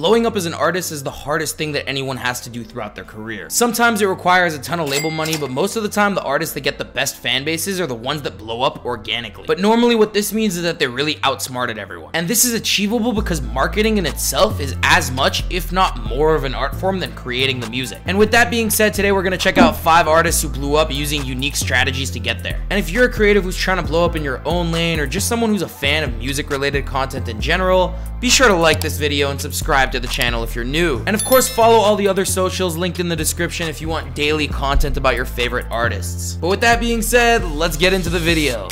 Blowing up as an artist is the hardest thing that anyone has to do throughout their career. Sometimes it requires a ton of label money, but most of the time the artists that get the best fan bases are the ones that blow up organically. But normally what this means is that they really outsmarted everyone. And this is achievable because marketing in itself is as much, if not more, of an art form than creating the music. And with that being said, today we're gonna check out 5 artists who blew up using unique strategies to get there. And if you're a creative who's trying to blow up in your own lane, or just someone who's a fan of music related content in general, be sure to like this video and subscribe to the channel if you're new. And of course, follow all the other socials linked in the description if you want daily content about your favorite artists. But with that being said, let's get into the video.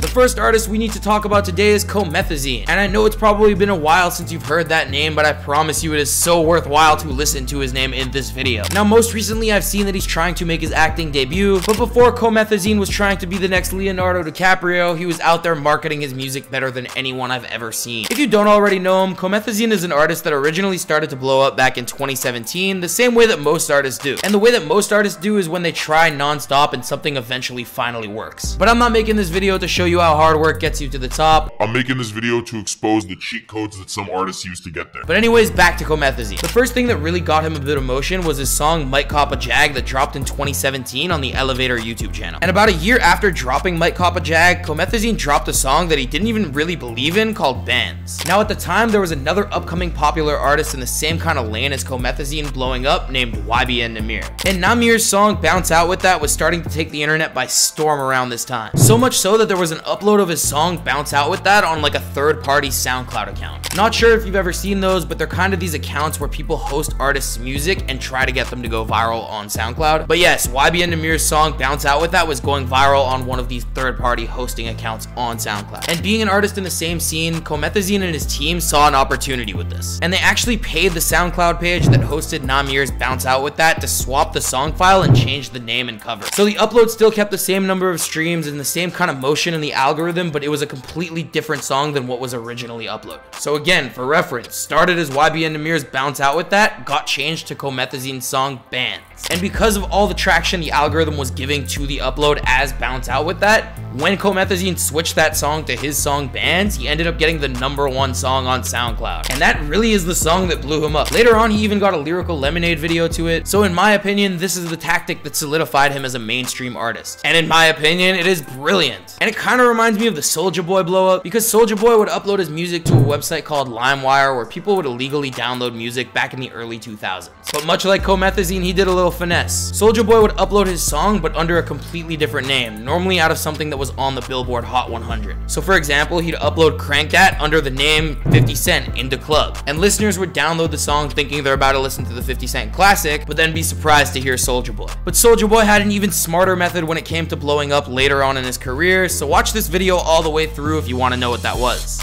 The first artist we need to talk about today is Comethazine. And I know it's probably been a while since you've heard that name, but I promise you it is so worthwhile to listen to his name in this video. Now, most recently I've seen that he's trying to make his acting debut, but before Comethazine was trying to be the next Leonardo DiCaprio, he was out there marketing his music better than anyone I've ever seen. If you don't already know him, Comethazine is an artist that originally started to blow up back in 2017, the same way that most artists do. And the way that most artists do is when they try non-stop and something eventually finally works. But I'm not making this video to show you how hard work gets you to the top. I'm making this video to expose the cheat codes that some artists use to get there. But anyways, back to Comethazine. The first thing that really got him a bit of motion was his song Might Cop a Jag that dropped in 2017 on the Elevator YouTube channel. And about a year after dropping Might Cop a Jag, Comethazine dropped a song that he didn't even really believe in called Bands. Now at the time, there was another upcoming popular artist in the same kind of lane as Comethazine blowing up named YBN Nahmir. And Nahmir's song Bounce Out With That was starting to take the internet by storm around this time. So much so that there was an upload of his song Bounce Out With That on like a third-party SoundCloud account. Not sure if you've ever seen those, but they're kind of these accounts where people host artists' music and try to get them to go viral on SoundCloud. But yes, YBN Nahmir's song Bounce Out With That was going viral on one of these third-party hosting accounts on SoundCloud. And being an artist in the same scene, Comethazine and his team saw an opportunity with this. And they actually paid the SoundCloud page that hosted Nahmir's Bounce Out With That to swap the song file and change the name and cover. So the upload still kept the same number of streams and the same kind of motion in the algorithm, but it was a completely different song than what was originally uploaded. So again, for reference, started as YBN Nahmir's Bounce Out With That, got changed to Comethazine's song Bands. And because of all the traction the algorithm was giving to the upload as Bounce Out With That, when Comethazine switched that song to his song Bands, he ended up getting the #1 song on SoundCloud. And that really is the song that blew him up. Later on, he even got a Lyrical Lemonade video to it. So in my opinion, this is the tactic that solidified him as a mainstream artist. And in my opinion, it is brilliant. And it kind of reminds me of the Soulja Boy blow up, because Soulja Boy would upload his music to a website called LimeWire where people would illegally download music back in the early 2000s. But much like Comethazine, he did a little finesse. Soulja Boy would upload his song, but under a completely different name, normally out of something that was on the Billboard Hot 100. So for example, he'd upload Crank That under the name 50 Cent Into Club, and listeners would download the song thinking they're about to listen to the 50 Cent classic, but then be surprised to hear Soulja Boy. But Soulja Boy had an even smarter method when it came to blowing up later on in his career, so watch this video all the way through if you want to know what that was.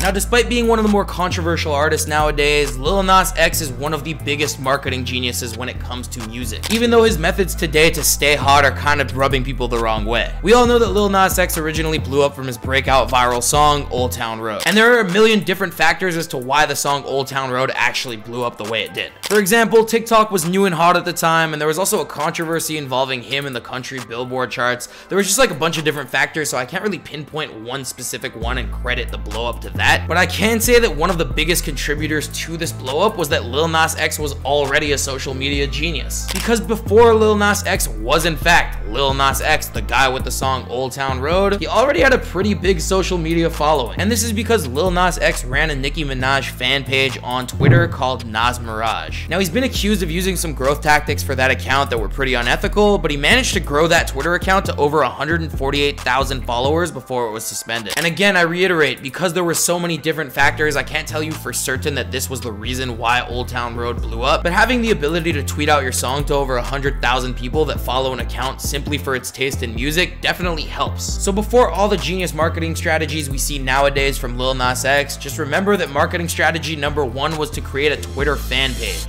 Now, despite being one of the more controversial artists nowadays, Lil Nas X is one of the biggest marketing geniuses when it comes to music, even though his methods today to stay hot are kind of rubbing people the wrong way. We all know that Lil Nas X originally blew up from his breakout viral song, Old Town Road. And there are a million different factors as to why the song Old Town Road actually blew up the way it did. For example, TikTok was new and hot at the time, and there was also a controversy involving him in the country Billboard charts. There was just like a bunch of different factors, so I can't really pinpoint one specific one and credit the blow up to that. But I can say that one of the biggest contributors to this blow up was that Lil Nas X was already a social media genius. Because before Lil Nas X was in fact Lil Nas X, the guy with the song Old Town Road, he already had a pretty big social media following. And this is because Lil Nas X ran a Nicki Minaj fan page on Twitter called Nas Mirage. Now, he's been accused of using some growth tactics for that account that were pretty unethical, but he managed to grow that Twitter account to over 148,000 followers before it was suspended. And again, I reiterate, because there were so many different factors, I can't tell you for certain that this was the reason why Old Town Road blew up, but having the ability to tweet out your song to over 100,000 people that follow an account simply for its taste in music definitely helps. So before all the genius marketing strategies we see nowadays from Lil Nas X, just remember that marketing strategy #1 was to create a Twitter fan page.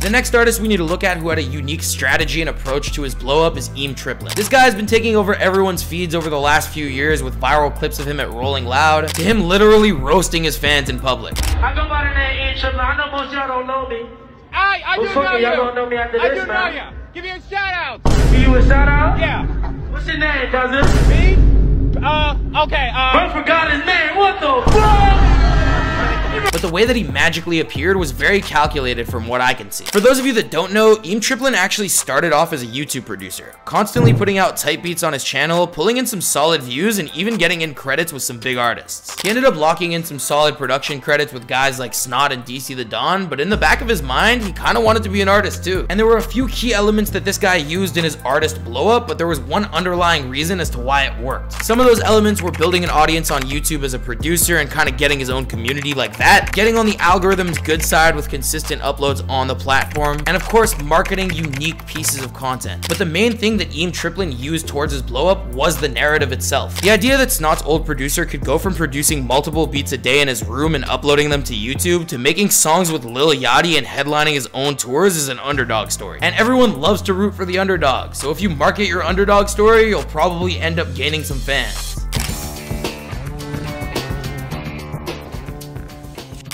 The next artist we need to look at who had a unique strategy and approach to his blow up is Eem Triplin. This guy has been taking over everyone's feeds over the last few years with viral clips of him at Rolling Loud to him literally roasting his fans in public. I go by the name Eem Triplin. I know most y'all don't know me. I do know you. Y'all don't know me after this, man. I do know you. Give me a shout out. Give you a shout out? Yeah. What's your name, cousin? Me? Okay, I forgot his name. What the fuck? But the way that he magically appeared was very calculated from what I can see. For those of you that don't know, Eem Triplin actually started off as a YouTube producer, constantly putting out tight beats on his channel, pulling in some solid views, and even getting in credits with some big artists. He ended up locking in some solid production credits with guys like Snot and DC the Don, but in the back of his mind, he kind of wanted to be an artist too. And there were a few key elements that this guy used in his artist blow up, but there was one underlying reason as to why it worked. Some of those elements were building an audience on YouTube as a producer and kind of getting his own community like that, getting on the algorithm's good side with consistent uploads on the platform, and of course marketing unique pieces of content. But the main thing that Eem Triplin used towards his blow up was the narrative itself. The idea that Snot's old producer could go from producing multiple beats a day in his room and uploading them to YouTube to making songs with Lil Yachty and headlining his own tours is an underdog story. And everyone loves to root for the underdog, so if you market your underdog story, you'll probably end up gaining some fans.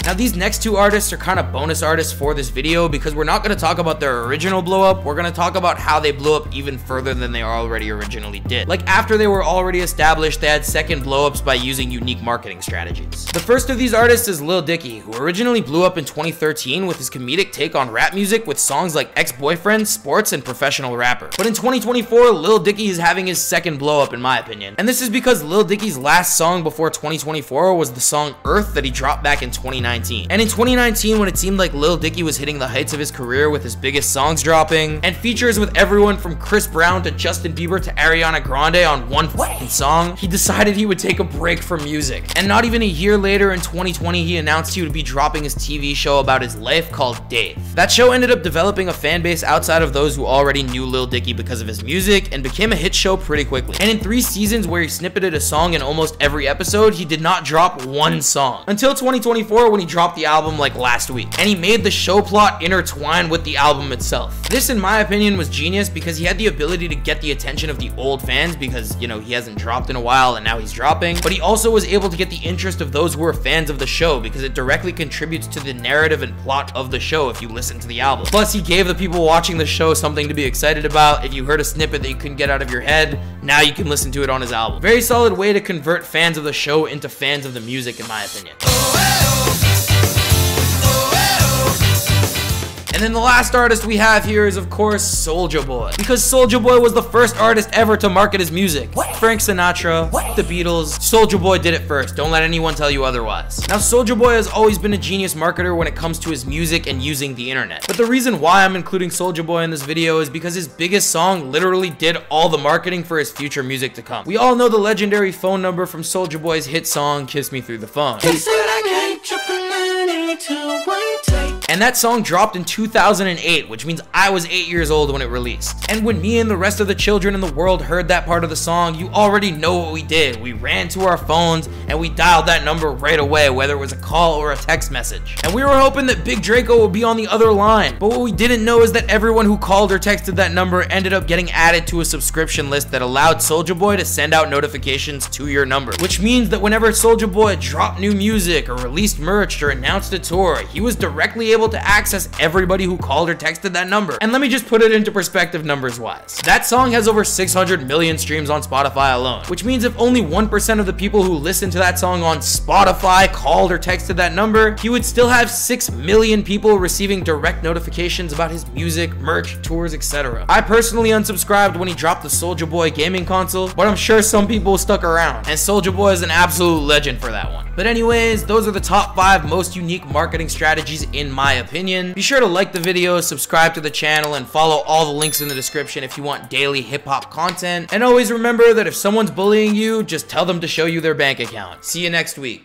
Now these next two artists are kind of bonus artists for this video because we're not going to talk about their original blow up, we're going to talk about how they blew up even further than they already originally did. Like after they were already established, they had second blow ups by using unique marketing strategies. The first of these artists is Lil Dicky, who originally blew up in 2013 with his comedic take on rap music with songs like Ex-Boyfriend, Sports, and Professional Rapper. But in 2024, Lil Dicky is having his second blow up in my opinion. And this is because Lil Dicky's last song before 2024 was the song Earth that he dropped back in 2019. And in 2019, when it seemed like Lil Dicky was hitting the heights of his career with his biggest songs dropping, and features with everyone from Chris Brown to Justin Bieber to Ariana Grande on one fucking song, he decided he would take a break from music. And not even a year later, in 2020, he announced he would be dropping his TV show about his life called Dave. That show ended up developing a fan base outside of those who already knew Lil Dicky because of his music, and became a hit show pretty quickly. And in 3 seasons where he snippeted a song in almost every episode, he did not drop one song. Until 2024, when he dropped the album like last week, and he made the show plot intertwine with the album itself. This, in my opinion, was genius because he had the ability to get the attention of the old fans because, you know, he hasn't dropped in a while and now he's dropping, but he also was able to get the interest of those who are fans of the show because it directly contributes to the narrative and plot of the show if you listen to the album. Plus, he gave the people watching the show something to be excited about. If you heard a snippet that you couldn't get out of your head, now you can listen to it on his album. Very solid way to convert fans of the show into fans of the music, in my opinion. And then the last artist we have here is, of course, Soulja Boy. Because Soulja Boy was the first artist ever to market his music. What? Frank Sinatra, what? The Beatles, Soulja Boy did it first. Don't let anyone tell you otherwise. Now, Soulja Boy has always been a genius marketer when it comes to his music and using the internet. But the reason why I'm including Soulja Boy in this video is because his biggest song literally did all the marketing for his future music to come. We all know the legendary phone number from Soulja Boy's hit song, Kiss Me Through the Phone. And that song dropped in 2008, which means I was 8 years old when it released. And when me and the rest of the children in the world heard that part of the song, you already know what we did. We ran to our phones and we dialed that number right away, whether it was a call or a text message. And we were hoping that Big Draco would be on the other line. But what we didn't know is that everyone who called or texted that number ended up getting added to a subscription list that allowed Soulja Boy to send out notifications to your number. Which means that whenever Soulja Boy dropped new music or released merch or announced a tour, he was directly able to access everybody who called or texted that number. And let me just put it into perspective numbers wise. That song has over 600 million streams on Spotify alone, which means if only 1% of the people who listened to that song on Spotify called or texted that number, he would still have 6 million people receiving direct notifications about his music, merch, tours, etc. I personally unsubscribed when he dropped the Soulja Boy gaming console, but I'm sure some people stuck around, and Soulja Boy is an absolute legend for that one. But anyways, those are the top 5 most unique marketing strategies in my opinion. Be sure to like the video, subscribe to the channel, and follow all the links in the description if you want daily hip-hop content. And always remember that if someone's bullying you, just tell them to show you their bank account. See you next week.